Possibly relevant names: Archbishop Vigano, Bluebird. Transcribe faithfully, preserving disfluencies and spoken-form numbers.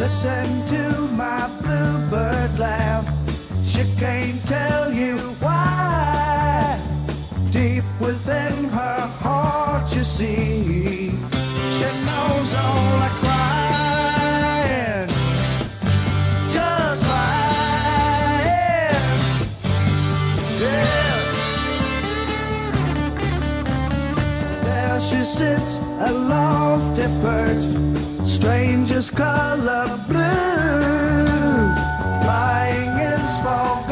Listen to my bluebird laugh. She can't tell you why. Deep within her heart, you see, she knows all I cry. She sits aloft at perch, strangest color blue, flying is falling.